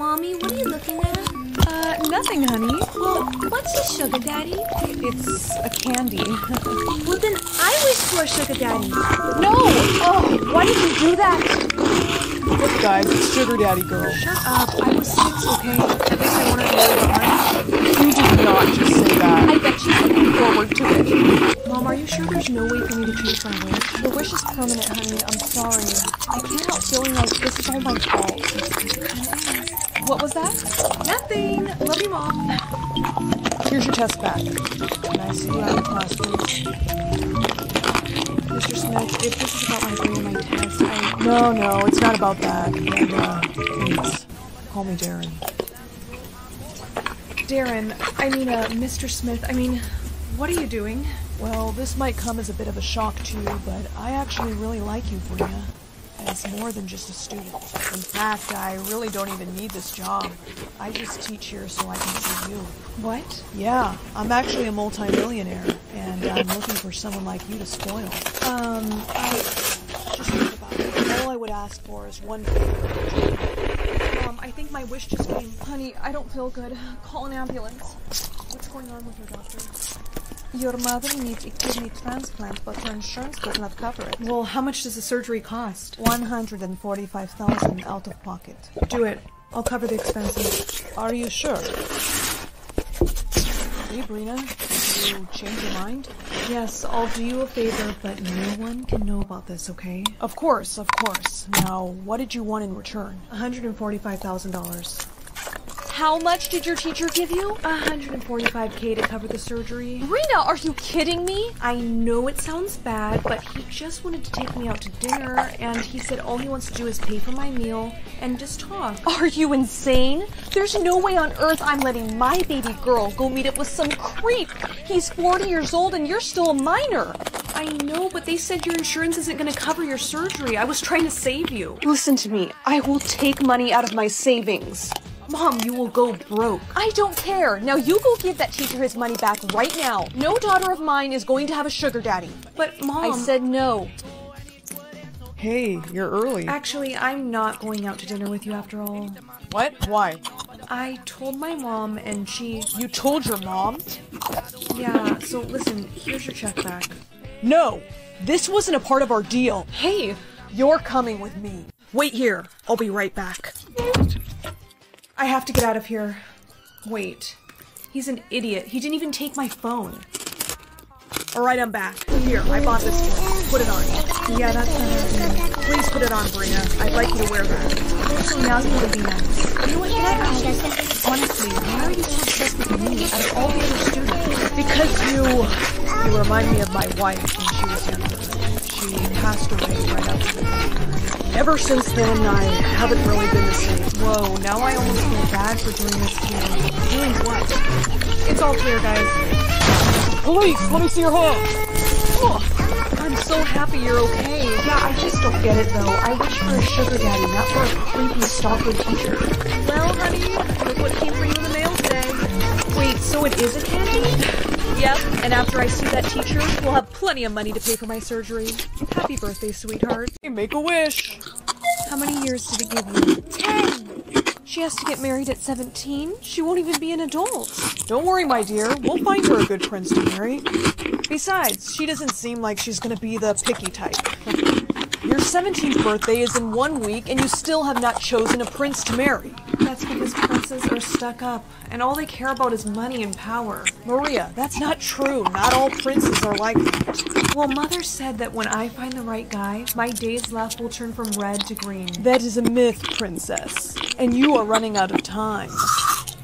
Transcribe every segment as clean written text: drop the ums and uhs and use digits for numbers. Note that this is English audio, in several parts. Mommy, what are you looking at? Nothing, honey. Well, what's a sugar daddy? It's a candy. Well, then I wish for a sugar daddy. No! Oh, why did you do that? Look, guys, it's sugar daddy girl. Shut up. I was 6, okay? At least I wanted to go to. You did not just say that. I bet she's looking forward to it. Mom, are you sure there's no way for me to change my wish? The wish is permanent, honey. I'm sorry. I can't help feeling like this is all my fault. What was that? Nothing. Love you, Mom. Here's your test pack. Can I see you out of class, please? Mr. Smith, if this is about my grade and my test, I... No, it's not about that. And, please, call me Darren. Darren, I mean, Mr. Smith, I mean, what are you doing? Well, this might come as a bit of a shock to you, but I actually really like you, Bria. As more than just a student. In fact, I really don't even need this job. I just teach here so I can see you. What? Yeah, I'm actually a multi-millionaire, and I'm looking for someone like you to spoil. I just think about it. All I would ask for is one favor. I think my wish just came. Honey, I don't feel good. Call an ambulance. What's going on with your doctor? Your mother needs a kidney transplant, but her insurance does not cover it. Well, how much does the surgery cost? $145,000 out of pocket. Do it. I'll cover the expenses. Are you sure? Hey, Brina, did you change your mind? Yes, I'll do you a favor, but no one can know about this, okay? Of course, of course. Now, what did you want in return? $145,000. How much did your teacher give you? $145K to cover the surgery. Rena, are you kidding me? I know it sounds bad, but he just wanted to take me out to dinner, and he said all he wants to do is pay for my meal and just talk. Are you insane? There's no way on earth I'm letting my baby girl go meet up with some creep. He's 40 years old and you're still a minor. I know, but they said your insurance isn't going to cover your surgery. I was trying to save you. Listen to me. I will take money out of my savings. Mom, you will go broke. I don't care. Now you go give that teacher his money back right now. No daughter of mine is going to have a sugar daddy. But Mom... I said no. Hey, you're early. Actually, I'm not going out to dinner with you after all. What? Why? I told my mom and she... You told your mom? Yeah, so listen, here's your check back. No! This wasn't a part of our deal. Hey! You're coming with me. Wait here. I'll be right back. I have to get out of here. Wait, he's an idiot. He didn't even take my phone. All right, I'm back. Here, I bought this one. Put it on. Yeah, that's better. Please put it on, Brina. I'd like you to wear that. So now you want to be nice. You know what, can I ask you? Honestly, why are you so obsessed with me out of all the other students? Because you remind me of my wife when she was younger. She passed away right after that. Ever since then, I haven't really been the same. Whoa, now I almost feel bad for doing this to you. Doing what? It's all clear, guys. Police, let me see your hand. Oh, I'm so happy you're okay. Yeah, I just don't get it, though. I wish for a sugar daddy, not for a creepy, stalking teacher. Well, honey, look what came for you in the mail today. Wait, so it is a candy? Yep, and after I see that teacher, we'll have plenty of money to pay for my surgery. Happy birthday, sweetheart. Hey, make a wish. How many years did it give you? 10. She has to get married at 17. She won't even be an adult. Don't worry, my dear. We'll find her a good prince to marry. Besides, she doesn't seem like she's gonna be the picky type. Your 17th birthday is in 1 week, and you still have not chosen a prince to marry. That's because princes are stuck up, and all they care about is money and power. Maria, that's not true. Not all princes are like that. Well, Mother said that when I find the right guy, my days left will turn from red to green. That is a myth, Princess, and you are running out of time.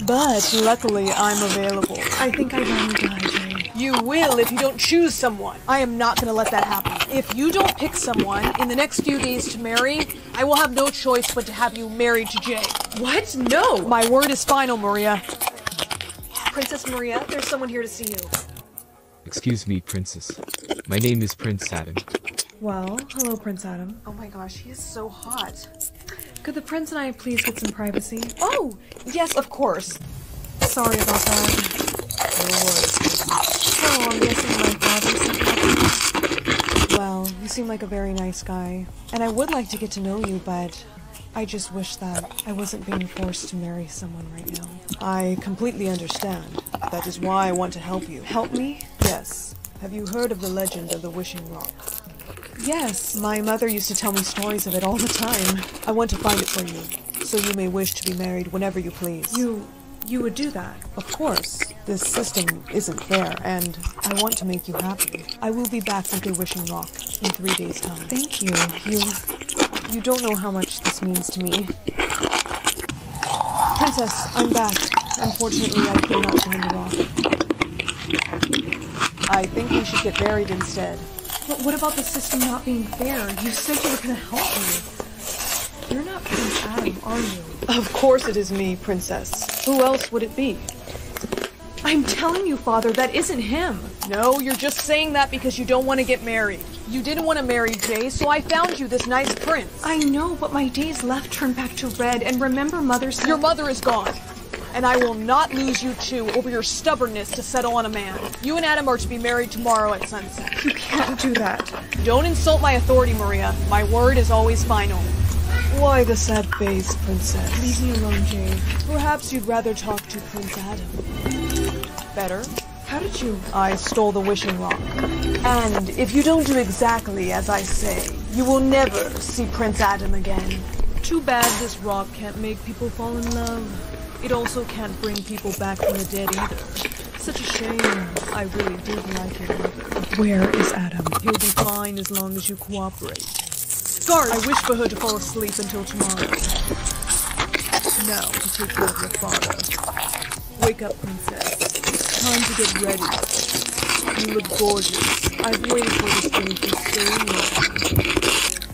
But luckily, I'm available. I think I found a guy, Jay. You will if you don't choose someone. I am not going to let that happen. If you don't pick someone in the next few days to marry, I will have no choice but to have you married to Jay. What? No! My word is final, Maria. Princess Maria, there's someone here to see you. Excuse me, Princess. My name is Prince Adam. Well, hello, Prince Adam. Oh my gosh, he is so hot. Could the prince and I please get some privacy? Oh, yes, of course. Sorry about that. Lord. So, I'm guessing my father sent you. Well, you seem like a very nice guy, and I would like to get to know you, but I just wish that I wasn't being forced to marry someone right now. I completely understand. That is why I want to help you. Help me? Yes. Have you heard of the legend of the Wishing Rock? Yes, my mother used to tell me stories of it all the time. I want to find it for you, so you may wish to be married whenever you please. You would do that? Of course. This system isn't fair, and I want to make you happy. I will be back with the Wishing Rock in 3 days' time. Thank you. You don't know how much this means to me. Princess, I'm back. Unfortunately, I cannot find the rock. I think we should get buried instead. But what about the system not being fair? You said you were going to help me. You're not Prince Adam, are you? Of course it is me, Princess. Who else would it be? I'm telling you, Father, that isn't him. No, you're just saying that because you don't want to get married. You didn't want to marry Jay, so I found you this nice prince. I know, but my day's left turned back to red, and remember Mother's... Your mother is gone, and I will not lose you two over your stubbornness to settle on a man. You and Adam are to be married tomorrow at sunset. You can't do that. Don't insult my authority, Maria. My word is always final. Why the sad face, Princess? Leave me alone, Jay. Perhaps you'd rather talk to Prince Adam. Better. How did you? I stole the wishing rock. And if you don't do exactly as I say, you will never see Prince Adam again. Too bad this rock can't make people fall in love. It also can't bring people back from the dead either. Such a shame. I really did like him. Where is Adam? He'll be fine as long as you cooperate. Guard! I wish for her to fall asleep until tomorrow. Now to take care of your father. Wake up, Princess. Time to get ready. You look gorgeous. I've waited for this thing for so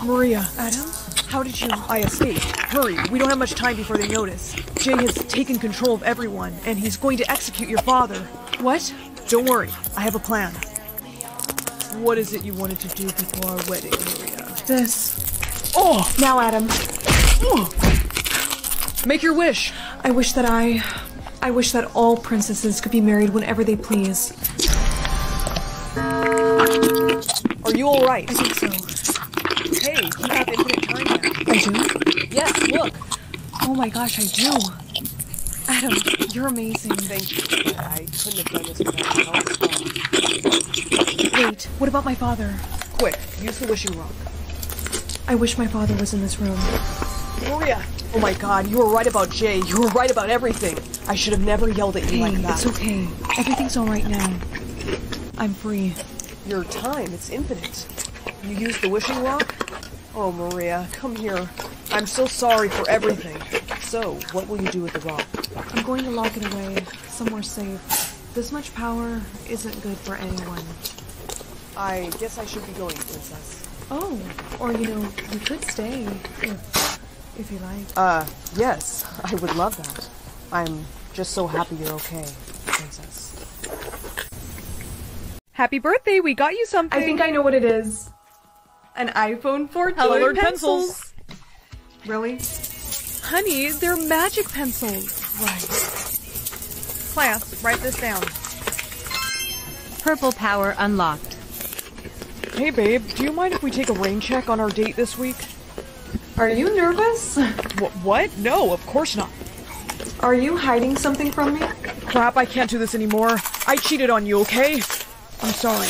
long. Maria. Adam? How did you... I escaped. Hurry, we don't have much time before they notice. Jay has taken control of everyone, and he's going to execute your father. What? Don't worry, I have a plan. What is it you wanted to do before our wedding, Maria? This. Oh! Now, Adam. Oh. Make your wish. I wish that I wish that all princesses could be married whenever they please. Are you all right? I think so. Hey, you have infinite time now. I do? Yes, look. Oh my gosh, I do. Adam, you're amazing. Thank you. I couldn't have done this without your help. Wait, what about my father? Quick, use the wishing rock. I wish my father was in this room. Maria! Oh my god, you were right about Jay. You were right about everything. I should have never yelled at you like that. It's okay. Everything's all right now. I'm free. Your time, it's infinite. You used the wishing rock? Oh, Maria, come here. I'm so sorry for everything. So, what will you do with the rock? I'm going to lock it away, somewhere safe. This much power isn't good for anyone. I guess I should be going, Princess. Oh, or you could stay, if you like. Yes, I would love that. I'm just so happy you're okay, Princess. Happy birthday, we got you something! I think I know what it is. An iPhone 14 colored pencils! Really? Honey, they're magic pencils! Right. Class, write this down. Purple power unlocked. Hey babe, do you mind if we take a rain check on our date this week? Are you nervous? What? No, of course not. Are you hiding something from me? Crap, I can't do this anymore. I cheated on you, okay? I'm sorry.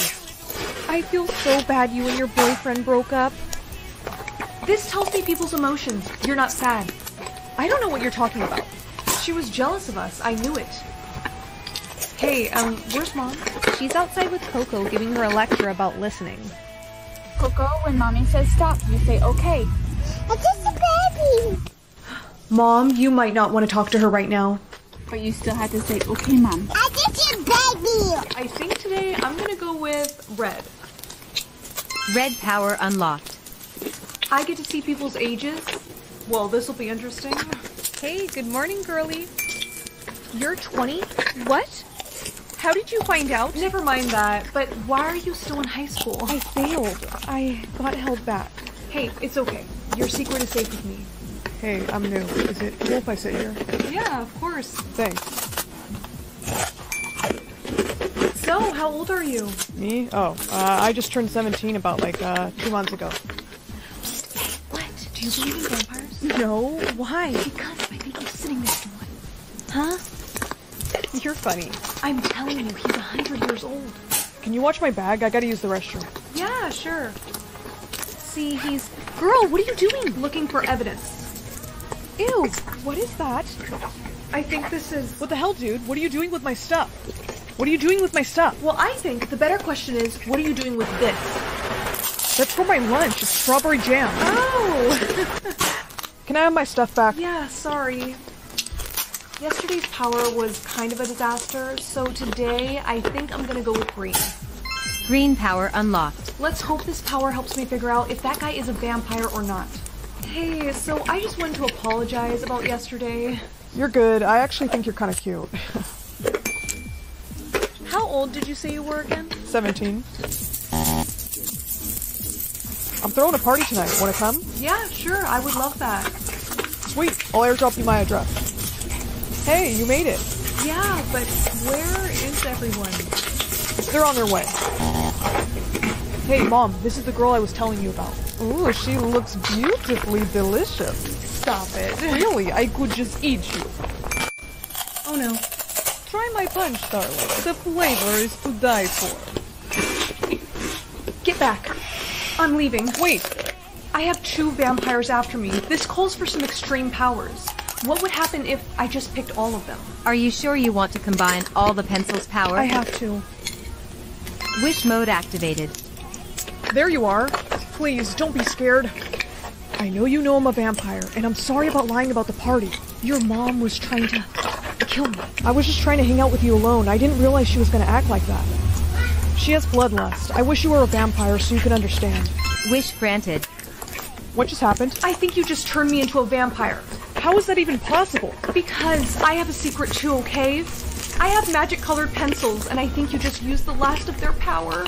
I feel so bad you and your boyfriend broke up. This tells me people's emotions. You're not sad. I don't know what you're talking about. She was jealous of us. I knew it. Hey, where's Mom? She's outside with Coco giving her a lecture about listening. Coco, when Mommy says stop, you say okay. It's just a baby! Mom, you might not want to talk to her right now. But you still had to say, okay, Mom. It's just a baby! I think today I'm gonna go with red. Red power unlocked. I get to see people's ages. Well, this will be interesting. Hey, good morning, girly. You're 20? What? How did you find out? Never mind that, but why are you still in high school? I failed. I got held back. Hey, it's okay. Your secret is safe with me. Hey, I'm new. Is it cool if I sit here? Yeah, of course. Thanks. So, how old are you? Me? Oh, I just turned 17 about 2 months ago. What? Do you believe in vampires? No, why? Because I think he's sitting next to one. Huh? You're funny. I'm telling you, he's 100 years old. Can you watch my bag? I gotta use the restroom. Yeah, sure. See, he's... Girl, what are you doing? Looking for evidence. Ew, what is that? I think this is... What the hell, dude? What are you doing with my stuff? What are you doing with my stuff? Well, I think the better question is, what are you doing with this? That's for my lunch. It's strawberry jam. Oh! Can I have my stuff back? Yeah, sorry. Yesterday's power was kind of a disaster, so today I think I'm gonna go with green. Green power unlocked. Let's hope this power helps me figure out if that guy is a vampire or not. Hey, so I just wanted to apologize about yesterday. You're good. I actually think you're kind of cute. How old did you say you were again? 17. I'm throwing a party tonight. Wanna come? Yeah, sure. I would love that. Sweet. I'll airdrop you my address. Hey, you made it. Yeah, but where is everyone? They're on their way. Hey, Mom, this is the girl I was telling you about. Ooh, she looks beautifully delicious. Stop it. Really, I could just eat you. Oh no. Try my punch, Starlight. The flavor is to die for. Get back. I'm leaving. Wait. I have 2 vampires after me. This calls for some extreme powers. What would happen if I just picked all of them? Are you sure you want to combine all the pencil's power? I have to. Wish mode activated. There you are. Please, don't be scared. I know you know I'm a vampire, and I'm sorry about lying about the party. Your mom was trying to kill me. I was just trying to hang out with you alone. I didn't realize she was going to act like that. She has bloodlust. I wish you were a vampire so you could understand. Wish granted. What just happened? I think you just turned me into a vampire. How is that even possible? Because I have a secret too, okay? I have magic-colored pencils, and I think you just used the last of their power.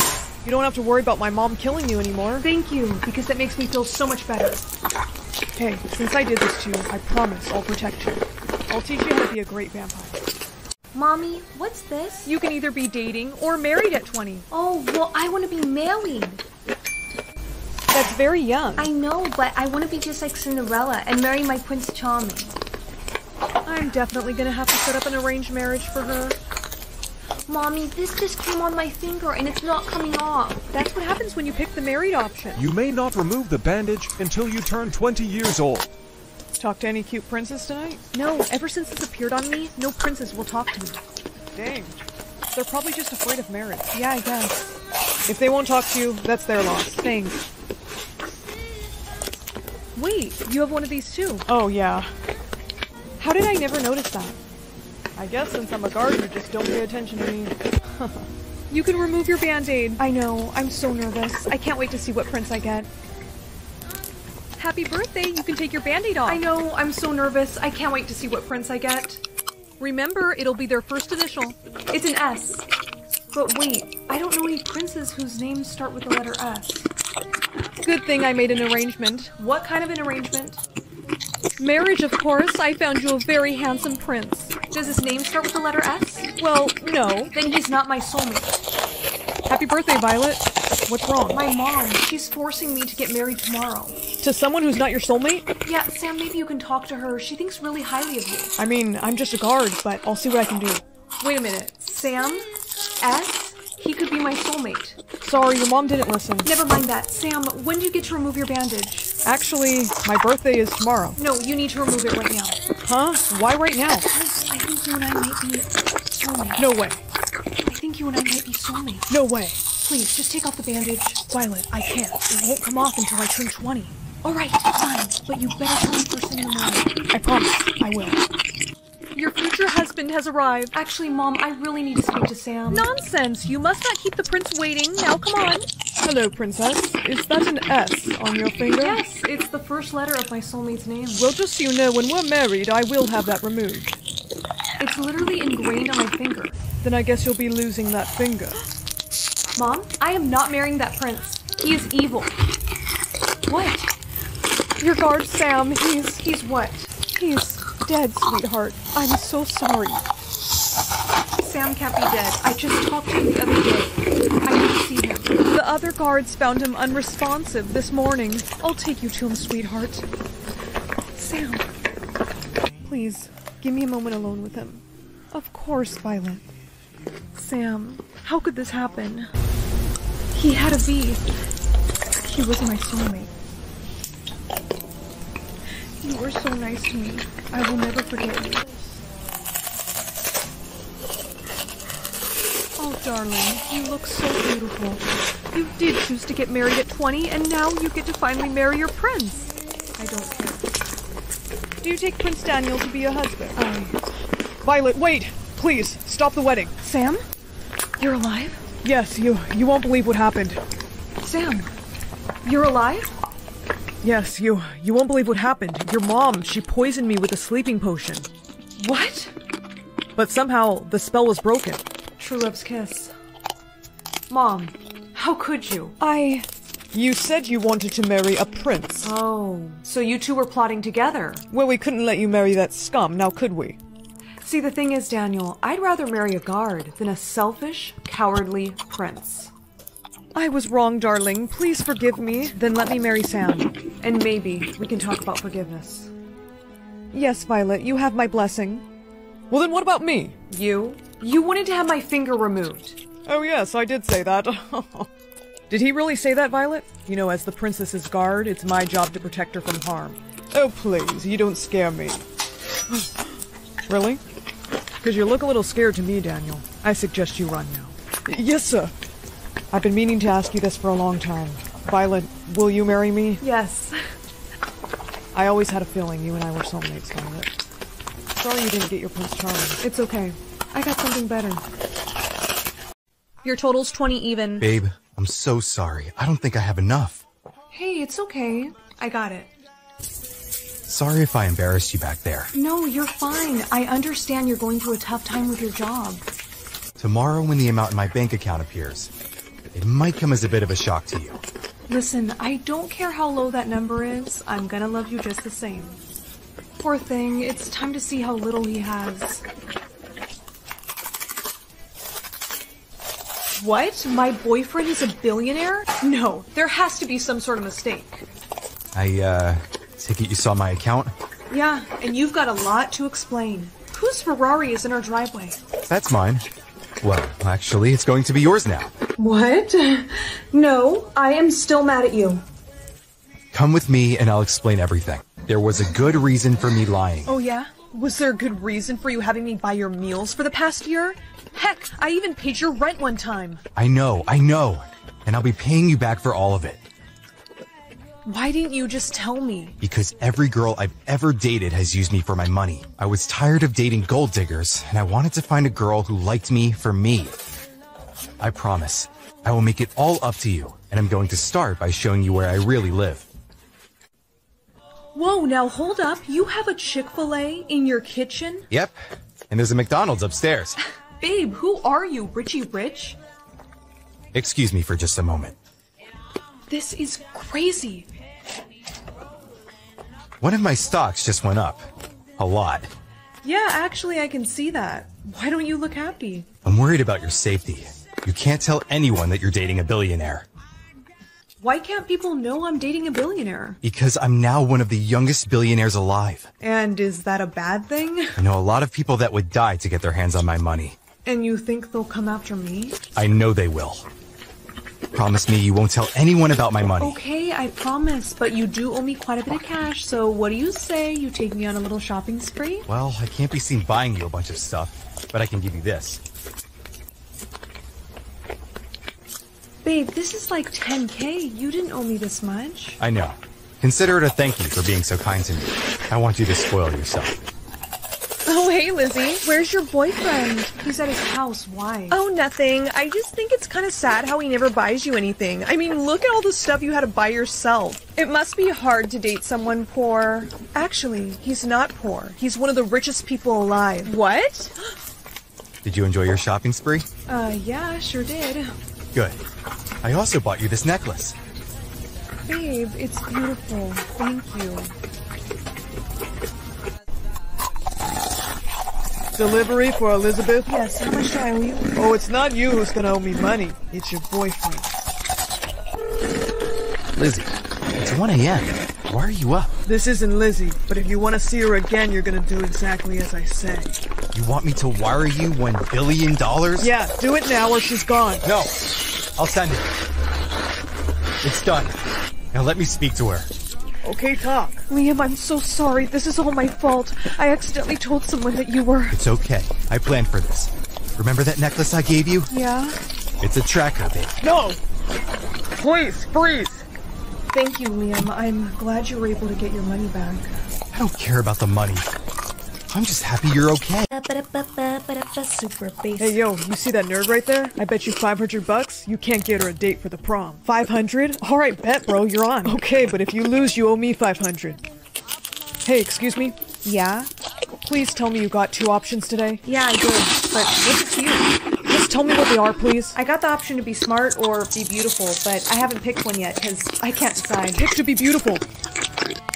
You don't have to worry about my mom killing you anymore. Thank you, because that makes me feel so much better. Hey, since I did this to you, I promise I'll protect you. I'll teach you how to be a great vampire. Mommy, what's this? You can either be dating or married at 20. Oh, well, I want to be married. That's very young. I know, but I want to be just like Cinderella and marry my Prince Charming. I'm definitely going to have to set up an arranged marriage for her. Mommy, this just came on my finger and it's not coming off. That's what happens when you pick the married option. You may not remove the bandage until you turn 20 years old. Talk to any cute princess tonight? No, ever since this appeared on me, no princess will talk to me. Dang. They're probably just afraid of marriage. Yeah, I guess. If they won't talk to you, that's their loss. Thanks. Wait, you have one of these too. Oh, yeah. How did I never notice that? I guess since I'm a guard, you just don't pay attention to me. You can remove your band-aid. I know, I'm so nervous. I can't wait to see what prints I get. Happy birthday, you can take your band-aid off. I know, I'm so nervous. I can't wait to see what prints I get. Remember, it'll be their first initial. It's an S. But wait, I don't know any princes whose names start with the letter S. Good thing I made an arrangement. What kind of an arrangement? Marriage, of course. I found you a very handsome prince. Does his name start with the letter S? Well, no. Then he's not my soulmate. Happy birthday, Violet. What's wrong? My mom. She's forcing me to get married tomorrow. To someone who's not your soulmate? Yeah, Sam, maybe you can talk to her. She thinks really highly of you. I mean, I'm just a guard, but I'll see what I can do. Wait a minute. Sam? S? He could be my soulmate. Sorry, your mom didn't listen. Never mind that. Sam, when do you get to remove your bandage? Actually, my birthday is tomorrow. No, you need to remove it right now. Huh? Why right now? Because I think you and I might be soulmates. No way. I think you and I might be soulmates. No way. Please, just take off the bandage. Violet, I can't. It won't come off until I turn 20. Alright, fine. But you better come first thing in the morning. I promise. I will. Your future husband has arrived. Actually, Mom, I really need to speak to Sam. Nonsense! You must not keep the prince waiting. Now, come on. Hello, princess. Is that an S on your finger? Yes, it's the first letter of my soulmate's name. Well, just so you know, when we're married, I will have that removed. It's literally ingrained on my finger. Then I guess you'll be losing that finger. Mom, I am not marrying that prince. He is evil. What? Your guard, Sam. He's what? He's... dead, sweetheart. I'm so sorry. Sam can't be dead. I just talked to him the other day. I need to see him. The other guards found him unresponsive this morning. I'll take you to him, sweetheart. Sam, please, give me a moment alone with him. Of course, Violet. Sam, how could this happen? He had a V. He was my soulmate. You were so nice to me. I will never forget you. Oh, darling, you look so beautiful. You did choose to get married at 20, and now you get to finally marry your prince. I don't care. Do you take Prince Daniel to be your husband? Violet, wait! Please, stop the wedding. Sam? You're alive? Yes, you won't believe what happened. Sam, you're alive? Yes, you won't believe what happened. Your mom, she poisoned me with a sleeping potion. What? But somehow, the spell was broken. True love's kiss. Mom, how could you? You said you wanted to marry a prince. Oh, so you two were plotting together. Well, we couldn't let you marry that scum, now could we? See, the thing is, Daniel, I'd rather marry a guard than a selfish, cowardly prince. I was wrong, darling. Please forgive me. Then let me marry Sam. And maybe we can talk about forgiveness. Yes, Violet, you have my blessing. Well, then what about me? You? You wanted to have my finger removed. Oh, yes, I did say that. Did he really say that, Violet? You know, as the princess's guard, it's my job to protect her from harm. Oh, please, you don't scare me. Really? Because you look a little scared to me, Daniel. I suggest you run now. Yes, sir. I've been meaning to ask you this for a long time. Violet, will you marry me? Yes. I always had a feeling you and I were soulmates, Violet. Sorry you didn't get your Prince Charming. It's okay. I got something better. Your total's 20 even. Babe, I'm so sorry. I don't think I have enough. Hey, it's okay. I got it. Sorry if I embarrassed you back there. No, you're fine. I understand you're going through a tough time with your job. Tomorrow when the amount in my bank account appears, it might come as a bit of a shock to you. Listen, I don't care how low that number is. I'm gonna love you just the same. Poor thing, it's time to see how little he has. What? My boyfriend is a billionaire? No, there has to be some sort of mistake. I take it you saw my account? Yeah, and you've got a lot to explain. Whose Ferrari is in our driveway? That's mine. Well, actually, it's going to be yours now. What? No, I am still mad at you. Come with me and I'll explain everything. There was a good reason for me lying. Oh yeah? Was there a good reason for you having me buy your meals for the past year? Heck, I even paid your rent one time. I know. And I'll be paying you back for all of it. Why didn't you just tell me? Because every girl I've ever dated has used me for my money. I was tired of dating gold diggers, and I wanted to find a girl who liked me for me. I promise, I will make it all up to you, and I'm going to start by showing you where I really live. Whoa, now hold up. You have a Chick-fil-A in your kitchen? Yep, and there's a McDonald's upstairs. Babe, who are you, Richie Rich? Excuse me for just a moment. This is crazy. One of my stocks just went up. A lot. Yeah, actually I can see that. Why don't you look happy? I'm worried about your safety. You can't tell anyone that you're dating a billionaire. Why can't people know I'm dating a billionaire? Because I'm now one of the youngest billionaires alive. And is that a bad thing? I know a lot of people that would die to get their hands on my money. And you think they'll come after me? I know they will. Promise me you won't tell anyone about my money. Okay, I promise, but you do owe me quite a bit of cash, so what do you say you take me on a little shopping spree? Well, I can't be seen buying you a bunch of stuff, but I can give you this. Babe, this is like 10K. You didn't owe me this much. I know. Consider it a thank you for being so kind to me. I want you to spoil yourself. Oh, hey, Lizzie. Where's your boyfriend? He's at his house. Why? Oh, nothing. I just think it's kind of sad how he never buys you anything. I mean, look at all the stuff you had to buy yourself. It must be hard to date someone poor. Actually, he's not poor. He's one of the richest people alive. What? Did you enjoy your shopping spree? Yeah, sure did. Good. I also bought you this necklace. Babe, it's beautiful. Thank you. Delivery for Elizabeth? Yes, how much do I owe you? Oh, it's not you who's gonna owe me money. It's your boyfriend. Lizzie, it's 1 a.m. Why are you up? This isn't Lizzie, but if you want to see her again, you're gonna do exactly as I say. You want me to wire you $1 billion? Yeah, do it now or she's gone. No, I'll send it. It's done. Now let me speak to her. Okay, talk. Liam, I'm so sorry. This is all my fault. I accidentally told someone that you were... It's okay. I planned for this. Remember that necklace I gave you? Yeah. It's a tracker, babe. No! Please, please! Thank you, Liam. I'm glad you were able to get your money back. I don't care about the money. I'm just happy you're okay. Super basic. Hey, yo, you see that nerd right there? I bet you 500 bucks you can't get her a date for the prom. 500? All right, bet, bro, you're on. Okay, but if you lose, you owe me 500. Hey, excuse me? Yeah? Please tell me you got two options today. Yeah, I did, but what's you? Just tell me what they are, please. I got the option to be smart or be beautiful, but I haven't picked one yet because I can't decide. Pick to be beautiful.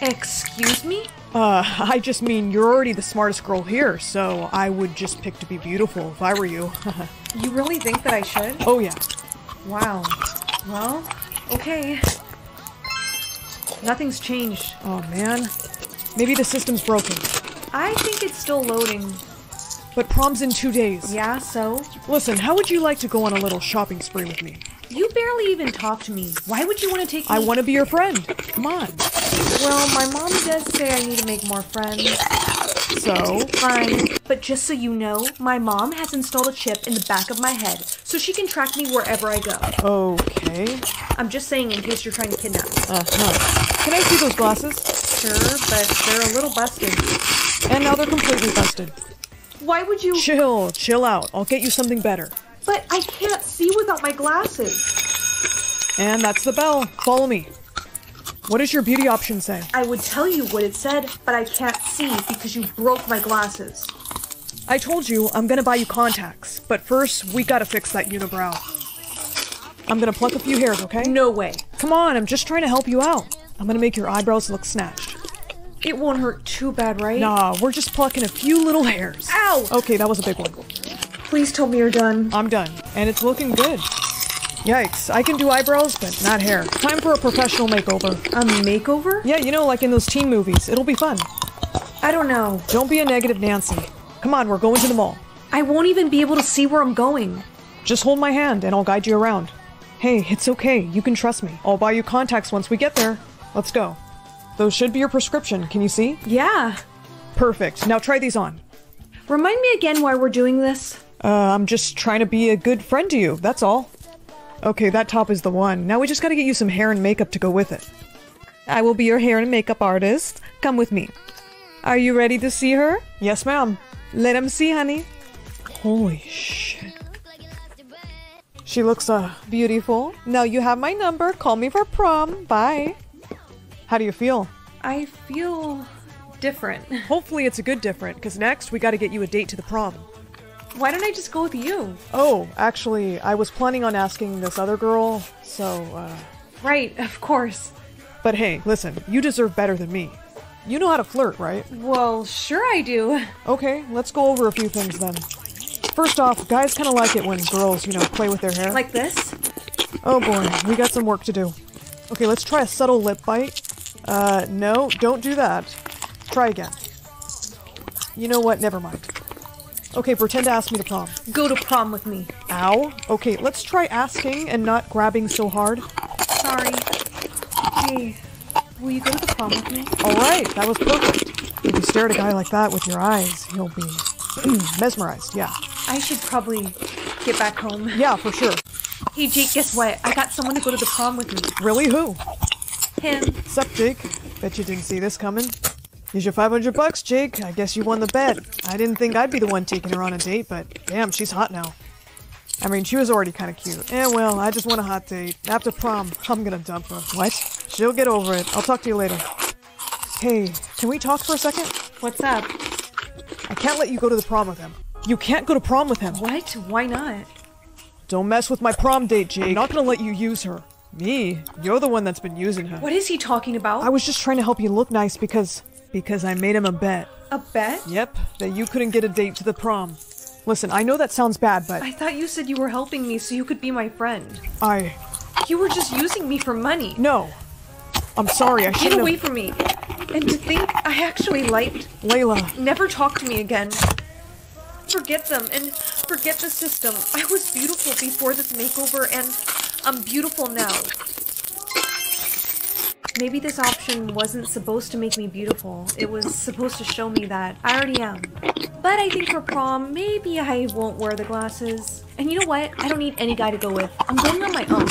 Excuse me? I just mean you're already the smartest girl here, so I would just pick to be beautiful if I were you. You really think that I should? Oh, yeah. Wow. Well, okay. Nothing's changed. Oh, man. Maybe the system's broken. I think it's still loading. But prom's in 2 days. Yeah, so? Listen, how would you like to go on a little shopping spree with me? You barely even talk to me. Why would you want to take me? I want to be your friend. Come on. Well, my mom does say I need to make more friends. So? Fine. But just so you know, my mom has installed a chip in the back of my head, so she can track me wherever I go. Okay. I'm just saying in case you're trying to kidnap me. Uh-huh. Can I see those glasses? Sure, but they're a little busted. And now they're completely busted. Why would you— Chill, chill out. I'll get you something better. But I can't see without my glasses. And that's the bell. Follow me. What does your beauty option say? I would tell you what it said, but I can't see because you broke my glasses. I told you I'm gonna buy you contacts, but first we gotta fix that unibrow. I'm gonna pluck a few hairs, okay? No way. Come on, I'm just trying to help you out. I'm gonna make your eyebrows look snatched. It won't hurt too bad, right? Nah, we're just plucking a few little hairs. Ow! Okay, that was a big one. Please tell me you're done. I'm done. And it's looking good. Yikes, I can do eyebrows, but not hair. Time for a professional makeover. A makeover? Yeah, you know, like in those teen movies. It'll be fun. I don't know. Don't be a negative Nancy. Come on, we're going to the mall. I won't even be able to see where I'm going. Just hold my hand and I'll guide you around. Hey, it's okay. You can trust me. I'll buy you contacts once we get there. Let's go. Those should be your prescription. Can you see? Yeah. Perfect. Now try these on. Remind me again why we're doing this. I'm just trying to be a good friend to you. That's all. Okay, that top is the one. Now we just gotta get you some hair and makeup to go with it. I will be your hair and makeup artist. Come with me. Are you ready to see her? Yes, ma'am. Let him see, honey. Holy shit. She looks, beautiful. Now you have my number. Call me for prom. Bye. How do you feel? I feel different. Hopefully it's a good different, because next we gotta get you a date to the prom. Why don't I just go with you? Oh, actually, I was planning on asking this other girl, so, Right, of course. But hey, listen, you deserve better than me. You know how to flirt, right? Well, sure I do. Okay, let's go over a few things then. First off, guys kinda like it when girls, you know, play with their hair. Like this? Oh boy, we got some work to do. Okay, let's try a subtle lip bite. No, don't do that. Try again. You know what? Never mind. Okay, pretend to ask me to prom. Go to prom with me. Ow. Okay, let's try asking and not grabbing so hard. Sorry. Hey, will you go to the prom with me? All right, that was perfect. If you stare at a guy like that with your eyes, he'll be mesmerized, yeah. I should probably get back home. Yeah, for sure. Hey, Jake, guess what? I got someone to go to the prom with me. Really? Who? Him. Sup, Jake. Bet you didn't see this coming. Here's your 500 bucks, Jake. I guess you won the bet. I didn't think I'd be the one taking her on a date, but damn, she's hot now. I mean, she was already kind of cute. Eh, well, I just want a hot date. After prom, I'm gonna dump her. What? She'll get over it. I'll talk to you later. Hey, can we talk for a second? What's up? I can't let you go to the prom with him. You can't go to prom with him. What? Why not? Don't mess with my prom date, Jake. I'm not gonna let you use her. Me? You're the one that's been using her. What is he talking about? I was just trying to help you look nice because I made him a bet. A bet? Yep, that you couldn't get a date to the prom. Listen, I know that sounds bad, but... I thought you said you were helping me so you could be my friend. You were just using me for money. No. I'm sorry, I shouldn't have... Get away from me. And to think I actually liked... Layla. Never talk to me again. Forget them and forget the system. I was beautiful before this makeover and I'm beautiful now. Maybe this option wasn't supposed to make me beautiful. It was supposed to show me that I already am. But I think for prom, maybe I won't wear the glasses. And you know what? I don't need any guy to go with. I'm going on my own.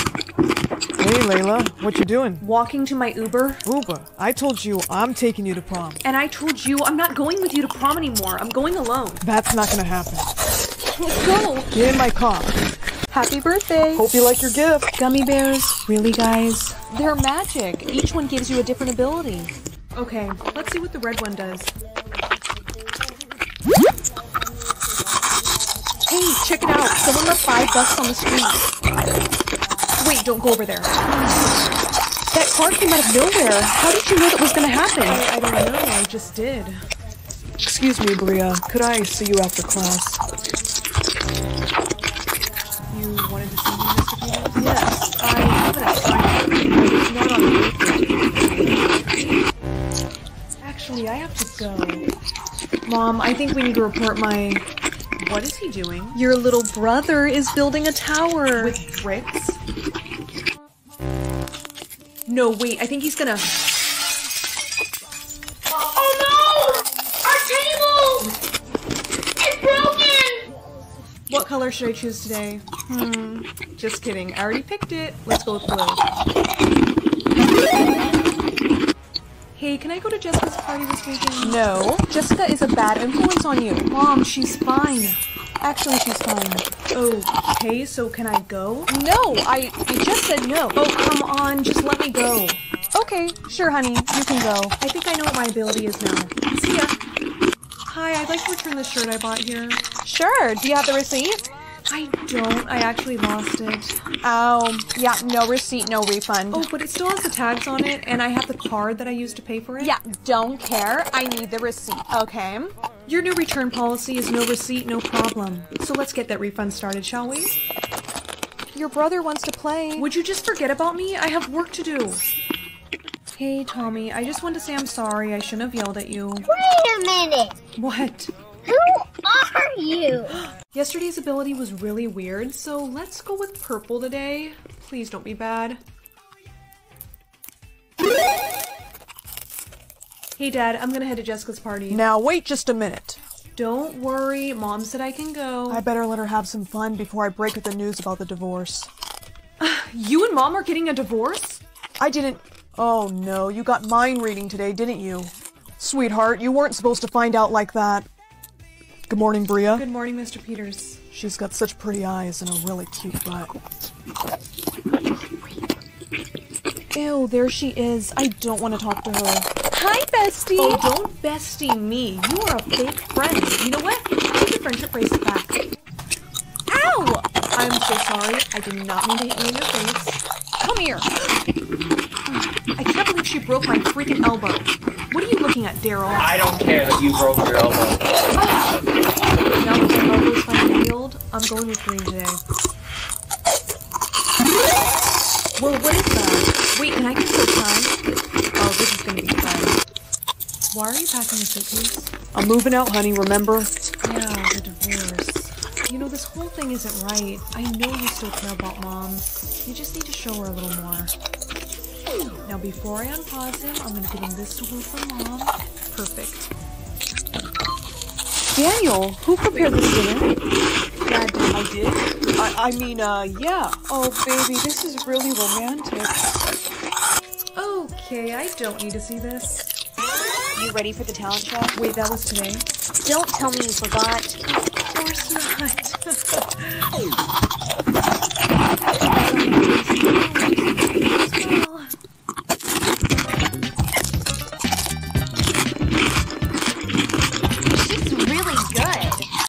Hey, Layla. What you doing? Walking to my Uber. Uber? I told you I'm taking you to prom. And I told you I'm not going with you to prom anymore. I'm going alone. That's not gonna happen. Let's go. Get in my car. Happy birthday. Hope you like your gift. Gummy bears. Really, guys? They're magic. Each one gives you a different ability. Okay, let's see what the red one does. Hey, check it out. Someone left $5 on the street. Wait, don't go over there. That car came out of nowhere. How did you know that was going to happen? I don't know. I just did. Excuse me, Bria. Could I see you after class? You wanted to see me, Mr. Peters? Yes, I have it outside. Not on the weekend. Actually, I have to go. Mom, I think we need to report my... What is he doing? Your little brother is building a tower. With bricks? No, wait, I think he's gonna... Oh no! Our table! It's broken! What color should I choose today? Just kidding. I already picked it. Let's go with blue. Hey, can I go to Jessica's party this weekend? No. Jessica is a bad influence on you. Mom, she's fine. Actually, she's fine. Okay, so can I go? No, I just said no. Oh, come on, just let me go. Okay, sure, honey. You can go. I think I know what my ability is now. See ya. Hi, I'd like to return the shirt I bought here. Sure. Do you have the receipt? I don't. I actually lost it. Oh, yeah, no receipt, no refund. Oh, but it still has the tags on it, and I have the card that I used to pay for it. Yeah, don't care. I need the receipt, okay? Your new return policy is no receipt, no problem. So let's get that refund started, shall we? Your brother wants to play. Would you just forget about me? I have work to do. Hey, Tommy, I just want to say I'm sorry. I shouldn't have yelled at you. Wait a minute! What? Who are you? Yesterday's ability was really weird, so let's go with purple today. Please don't be bad. Hey, Dad, I'm gonna head to Jessica's party. Now, wait just a minute. Don't worry, Mom said I can go. I better let her have some fun before I break with the news about the divorce. You and Mom are getting a divorce? I didn't... Oh, no, you got mind reading today, didn't you? Sweetheart, you weren't supposed to find out like that. Good morning, Bria. Good morning, Mr. Peters. She's got such pretty eyes and a really cute butt. Ew, there she is. I don't want to talk to her. Hi, bestie! Oh, don't bestie me. You are a fake friend. You know what? Take your friendship bracelet back. Ow! I'm so sorry. I did not mean to hit you in your face. Come here! I can't believe she broke my freaking elbow. What are you looking at, Daryl? I don't care that you broke your elbow. Now that my elbow's finally healed, I'm going with green today. Well, what is that? Wait, can I get some time? Oh, this is gonna be fun. Why are you packing the suitcase? I'm moving out, honey, remember? Yeah, the divorce. You know, this whole thing isn't right. I know you still care about Mom. You just need to show her a little more. Now, before I unpause him, I'm going to give him this to her for Mom. Perfect. Daniel, who prepared this dinner? Dad, I did? I mean, yeah. Oh, baby, this is really romantic. Okay, I don't need to see this. You ready for the talent show? Wait, that was today? Don't tell me you forgot. Of course not.